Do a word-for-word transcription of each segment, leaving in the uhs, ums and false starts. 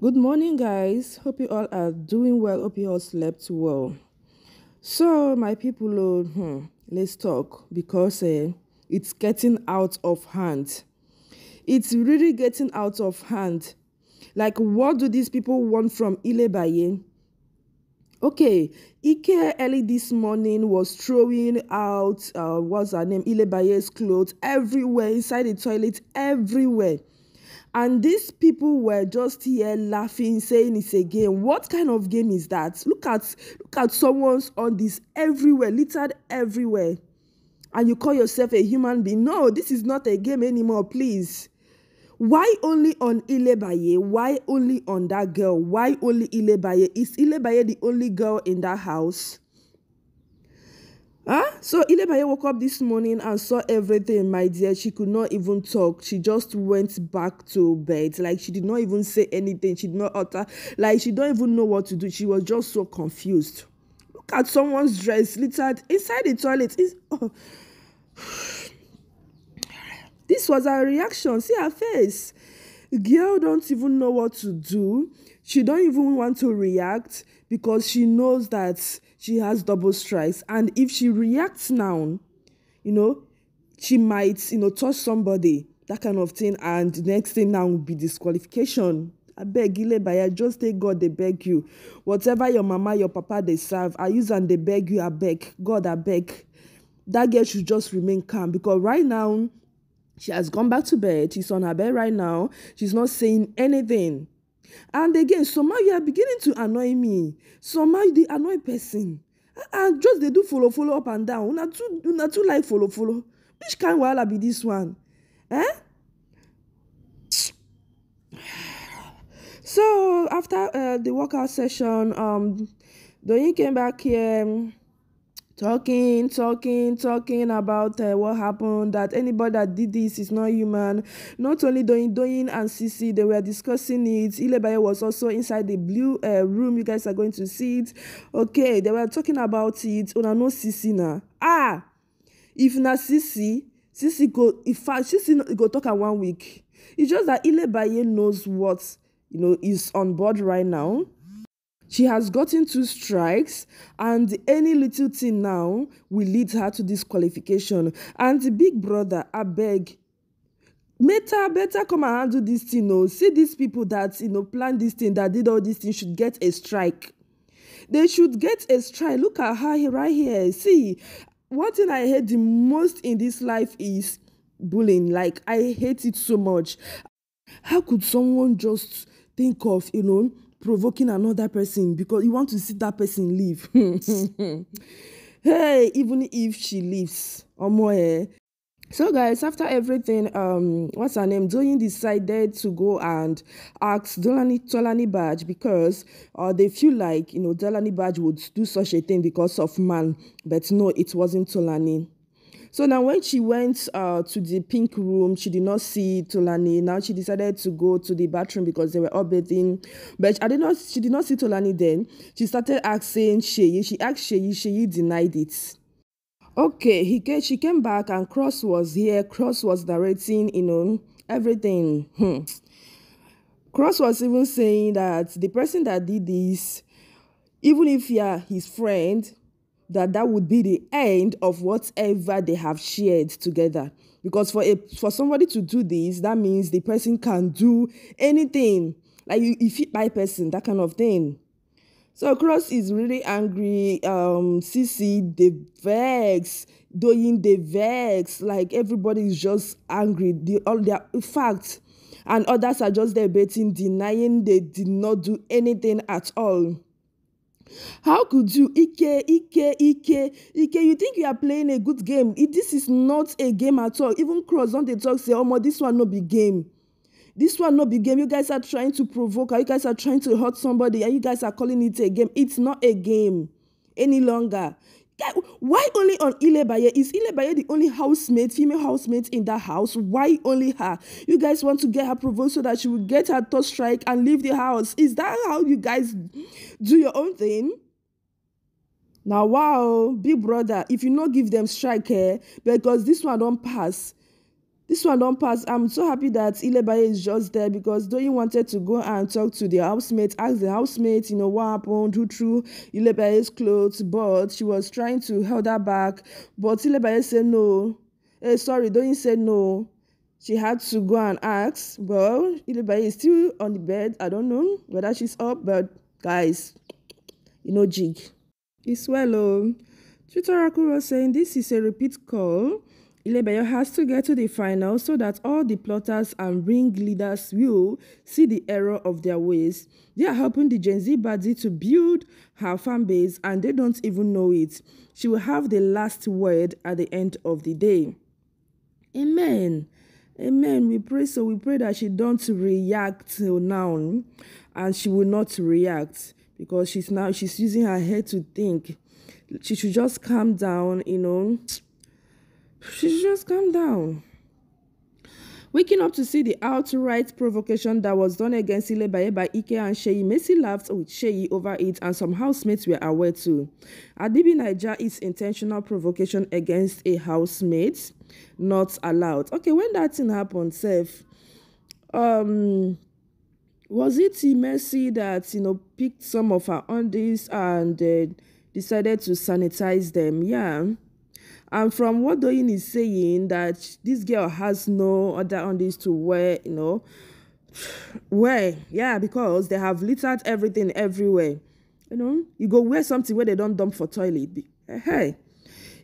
Good morning, guys. Hope you all are doing well. Hope you all slept well. So, my people, oh, hmm, let's talk, because uh, it's getting out of hand. It's really getting out of hand. Like, what do these people want from Ilebaye? Okay, Ike early this morning was throwing out, uh, what's her name, Ilebaye's clothes everywhere, inside the toilet, everywhere. And these people were just here laughing, saying it's a game. What kind of game is that? Look at look at someone's on this everywhere, littered everywhere. And you call yourself a human being. No, this is not a game anymore, please. Why only on Ilebaye? Why only on that girl? Why only Ilebaye? Is Ilebaye the only girl in that house? Huh? So Ilebaye woke up this morning and saw everything, my dear. She could not even talk. She just went back to bed. Like, she did not even say anything. She did not utter. Like, she don't even know what to do. She was just so confused. Look at someone's dress littered inside the toilet. It's, oh. This was her reaction. See her face. Girl don't even know what to do. She don't even want to react, because she knows that she has double strikes. And if she reacts now, you know, she might, you know, touch somebody, that kind of thing. And the next thing now will be disqualification. I beg Ilebaye, just take God, they beg you. Whatever your mama, your papa, they serve, I use and they beg you, I beg. God, I beg. That girl should just remain calm, because right now, she has gone back to bed. She's on her bed right now. She's not saying anything. And again, somehow you are beginning to annoy me. Somehow the annoy person. And just they do follow, follow up and down. Una too, una too like follow, follow. Which kind of wahala be this one? Eh? So after uh, the workout session, um, Doyin came back here. Talking, talking, talking about uh, what happened, that anybody that did this is not human. Not only Doyin, Doyin and Sisi, they were discussing it. Ilebaye was also inside the blue uh, room. You guys are going to see it. Okay, they were talking about it. Una no Sisi na. Ah! If na Sisi, Sisi go, if Sisi go talk in one week. It's just that Ilebaye knows what, you know, is on board right now. She has gotten two strikes, and any little thing now will lead her to disqualification. And the big brother, I beg, better, better come and handle this thing. Oh. See these people that, you know, planned this thing, that did all this thing, should get a strike. They should get a strike. Look at her right here. See, one thing I hate the most in this life is bullying. Like, I hate it so much. How could someone just think of, you know, provoking another person because you want to see that person leave? Hey, even if she leaves or more. Eh? So guys, after everything, um what's her name, Doyin decided to go and ask Tolani Tolanibaj, because uh, they feel like, you know, Tolanibaj would do such a thing because of man. But no, it wasn't Tolani. So now when she went uh, to the pink room, she did not see Tolani. Now she decided to go to the bathroom because they were all bathing. But I did not, she did not see Tolani then. She started asking Seyi. She asked Seyi. Seyi denied it. Okay, he came, she came back and Cross was here. Cross was narrating, you know, everything. Hmm. Cross was even saying that the person that did this, even if you are his friend, that that would be the end of whatever they have shared together. Because for a, for somebody to do this, that means the person can do anything. Like, you, you fit by person, that kind of thing. So Cross is really angry. Um, Sisi, they vex. Doyin, they vex. Like, everybody is just angry. They, all their, in fact, and others are just debating, denying they did not do anything at all. How could you, Ike, Ike, Ike, Ike, you think you are playing a good game? This is not a game at all. Even Cross, don't they talk, say, oh, my, this one no big game. This one no big game. You guys are trying to provoke, or you guys are trying to hurt somebody, and you guys are calling it a game. It's not a game any longer. Why only on Ilebaye? Is Ilebaye the only housemate, female housemate in that house? Why only her? You guys want to get her provoked so that she will get her third strike and leave the house. Is that how you guys do your own thing? Now, wow, big brother, if you not give them strike here, because this one don't pass, This one don't pass. I'm so happy that Ilebaye is just there because Doyin wanted to go and talk to the housemate, ask the housemate, you know, what happened, who threw Ilebaye's clothes, but she was trying to hold her back. But Ilebaye said no. Eh, sorry, Doyin said no. She had to go and ask. Well, Ilebaye is still on the bed. I don't know whether she's up, but guys, you know, jig. It's well, oh. Chitoraku was saying this is a repeat call. Ilebaye has to get to the final so that all the plotters and ringleaders will see the error of their ways. They are helping the Gen Z baddie to build her fan base and they don't even know it. She will have the last word at the end of the day. Amen. Amen. We pray so. We pray that she don't react till now and she will not react because she's now she's using her head to think. She should just calm down, you know. She should just calm down. Waking up to see the outright provocation that was done against Ilebaye by Ike and Seyi, Mercy laughed with Seyi over it and some housemates were aware too. Adibi Naija is intentional provocation against a housemate. Not allowed. Okay, when that thing happened, Seth, um, was it Mercy that, you know, picked some of her undies and uh, decided to sanitize them? Yeah. And from what Doyin is saying, that this girl has no other undies to wear, you know, wear. Yeah, because they have littered everything everywhere. You know, you go wear something where they don't dump for toilet. Hey.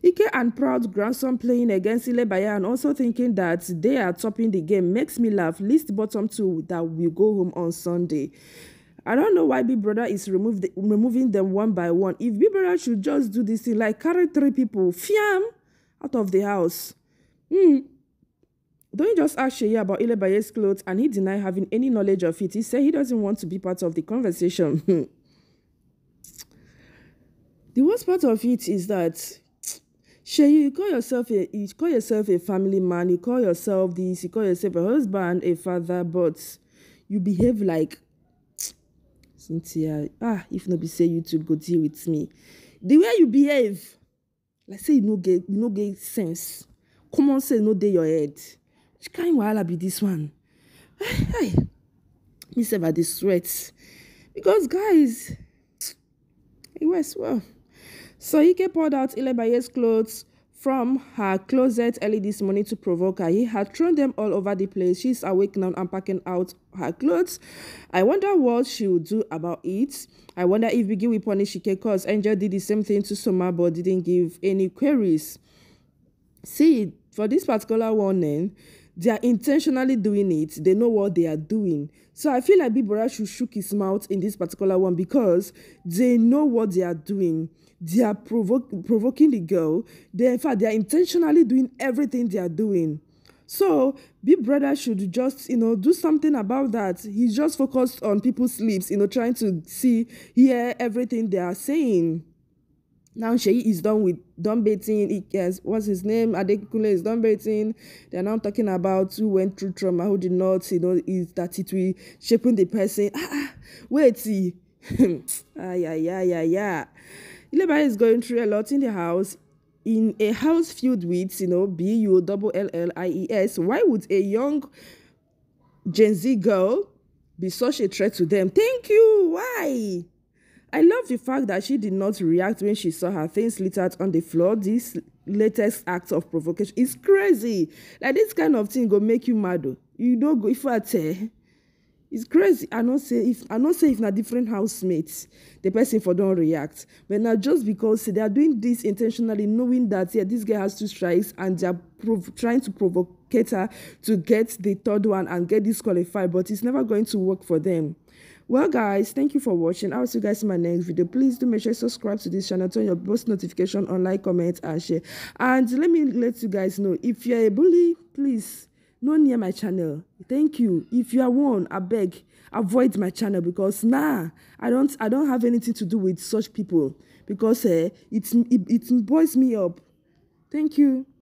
Ike and proud grandson playing against Ilebaye and also thinking that they are topping the game makes me laugh. List bottom two that will go home on Sunday. I don't know why Big Brother is remove the, removing them one by one. If Big Brother should just do this thing, like carry three people, fiam, out of the house. Hmm. Don't you just ask Seyi about Ilebaye's clothes and he denied having any knowledge of it. He said he doesn't want to be part of the conversation. The worst part of it is that Seyi, you call yourself a you call yourself a family man, you call yourself this, you call yourself a husband, a father, but you behave like Cynthia. Ah, if nobody say you two go deal with me. The way you behave, like say you no get you no get sense. Common sense no dey your head. Which kind wahala be this one? Hey, hey. Me say about the sweat. Because guys, it works well. So Ike poured out Ilebaye's clothes from her closet early this morning to provoke her. He had thrown them all over the place. She's awake now and packing out her clothes. I wonder what she will do about it. I wonder if Biggie will punish Ike because Angel did the same thing to Soma but didn't give any queries. See, for this particular warning, they are intentionally doing it. They know what they are doing. So I feel like Big Brother should shook his mouth in this particular one because they know what they are doing. They are provo- provoking the girl. They, in fact, they are intentionally doing everything they are doing. So Big Brother should just, you know, do something about that. He's just focused on people's lips, you know, trying to see, hear everything they are saying. Now Seyi is done with done baiting. He has, what's his name? Adekunle is done baiting. They are now talking about who went through trauma, who did not, you know, is that it will shaping the person. Ah, ah wait, see. ah, yeah, yeah, yeah, yeah. Ilebaye is going through a lot in the house. In a house filled with, you know, B U double L L I E S, why would a young Gen Z girl be such a threat to them? Thank you. Why? I love the fact that she did not react when she saw her things littered on the floor. This latest act of provocation is crazy. Like, this kind of thing go make you mad. Though. You don't go, if I tell. It's crazy. I don't say if I don't say if not different housemates, the person for don't react. But now just because they are doing this intentionally, knowing that yeah, this girl has two strikes and they are prov trying to provoke her to get the third one and get disqualified, but it's never going to work for them. Well, guys, thank you for watching. I'll see you guys in my next video. Please do make sure you subscribe to this channel, turn your post notification on, like, comment, and share. And let me let you guys know if you're a bully, please. No near my channel. Thank you. If you are one, I beg, avoid my channel because nah, I don't I don't have anything to do with such people because uh, it, it it boils me up. Thank you.